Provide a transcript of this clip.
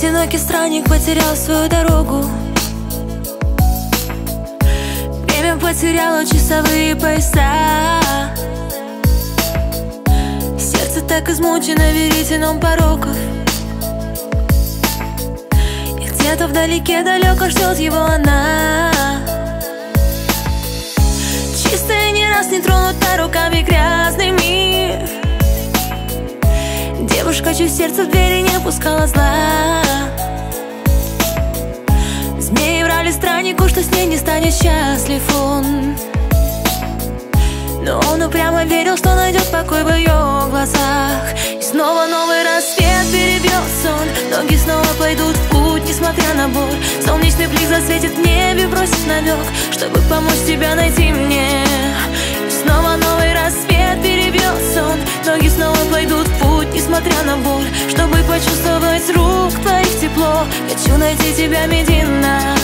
Одинокий странник потерял свою дорогу. Время потеряло часовые пояса. Сердце так измучено веретеном пороков. И где-то вдалеке далеко ждет его она. Чистая, не раз не тронута руками грязными. Девушка, чье сердце в двери не пускала зла. Змеи врали страннику, что с ней не станет счастлив он. Но он упрямо верил, что найдет покой в ее глазах. И снова новый рассвет перебьет сон. Ноги снова пойдут в путь, несмотря на боль. Солнечный блик засветит в небе, бросит намек, чтобы помочь тебя найти мне. И снова новый рассвет перебьет сон. Ноги снова пойдут в путь, несмотря на боль, чтобы почувствовать рук твоих тепло. Хочу найти тебя, Медина.